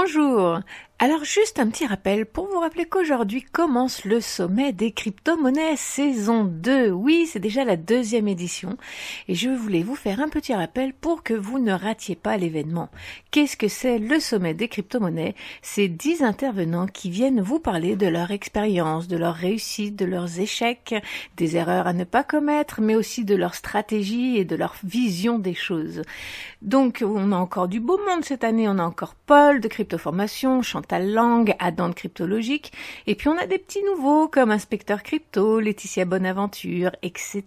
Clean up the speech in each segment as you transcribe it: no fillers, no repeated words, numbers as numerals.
Bonjour. Alors juste un petit rappel pour vous rappeler qu'aujourd'hui commence le sommet des crypto-monnaies saison 2. Oui, c'est déjà la deuxième édition et je voulais vous faire un petit rappel pour que vous ne ratiez pas l'événement. Qu'est-ce que c'est le sommet des crypto-monnaies? C'est 10 intervenants qui viennent vous parler de leur expérience, de leurs réussites, de leurs échecs, des erreurs à ne pas commettre, mais aussi de leur stratégie et de leur vision des choses. Donc on a encore du beau monde cette année, on a encore Paul de Cryptoformation, Chantal, langue, Adam de Cryptologique, et puis on a des petits nouveaux comme Inspecteur Crypto, Laetitia Bonaventure, etc.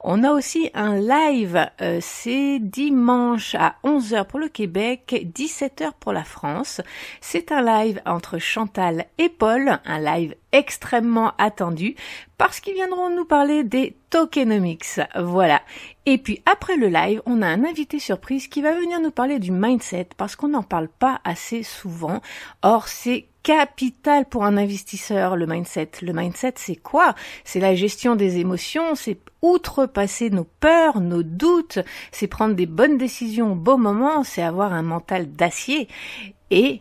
On a aussi un live, c'est dimanche à 11h pour le Québec, 17h pour la France. C'est un live entre Chantal et Paul, un live extrêmement attendu parce qu'ils viendront nous parler des tokenomics. Voilà. Et puis après le live, on a un invité surprise qui va venir nous parler du mindset parce qu'on n'en parle pas assez souvent. Or, c'est capital pour un investisseur, le mindset. Le mindset, c'est quoi? C'est la gestion des émotions, c'est outrepasser nos peurs, nos doutes, c'est prendre des bonnes décisions au bon moment, c'est avoir un mental d'acier. Et,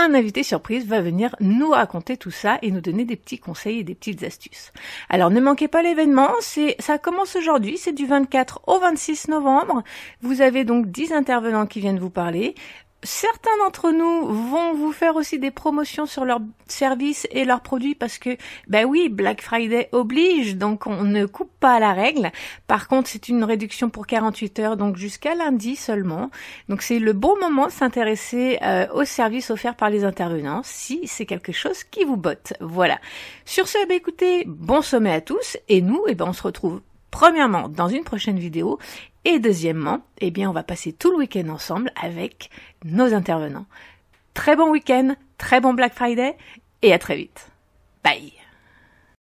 un invité surprise va venir nous raconter tout ça et nous donner des petits conseils et des petites astuces. Alors ne manquez pas l'événement, ça commence aujourd'hui, c'est du 24 au 26 novembre. Vous avez donc 10 intervenants qui viennent vous parler. Certains d'entre nous vont vous faire aussi des promotions sur leurs services et leurs produits parce que, ben oui, Black Friday oblige, donc on ne coupe pas à la règle. Par contre, c'est une réduction pour 48 heures, donc jusqu'à lundi seulement. Donc c'est le bon moment de s'intéresser aux services offerts par les intervenants, si c'est quelque chose qui vous botte. Voilà. Sur ce, ben écoutez, bon sommet à tous, et nous, on se retrouve premièrement dans une prochaine vidéo, et deuxièmement, on va passer tout le week-end ensemble avec nos intervenants. Très bon week-end, très bon Black Friday et à très vite. Bye!